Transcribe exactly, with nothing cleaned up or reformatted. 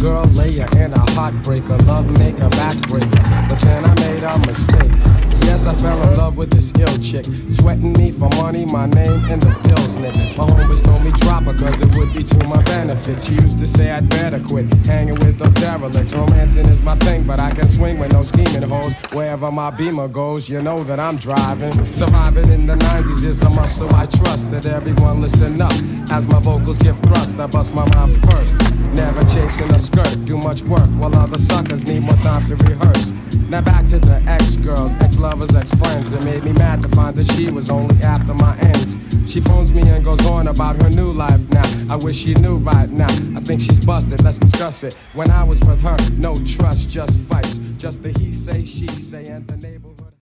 Girl layer and a heartbreaker, love maker, backbreaker. But then I made a mistake. Yes, I fell in love with this ill chick, sweating me for money, my name in the bills, Nick. My homies told me drop her, cause it would be to my benefit. She used to say I'd better quit hanging with those derelicts. Romancing is my thing, but I can swing with no scheming hoes. Wherever my beamer goes, you know that I'm driving. Surviving in the nineties is a muscle I trust. That everyone listen up, as my vocals give thrust, I bust my rhymes first. Never chasing a skirt, do much work while other suckers need more time to rehearse. Now back to the ex-girls, ex-lovers, ex-friends. It made me mad to find that she was only after my ends. She phones me and goes on about her new life now. I wish she knew right now, I think she's busted, let's discuss it. When I was with her, no trust, just fights. Just the he say, she say, and the neighborhood.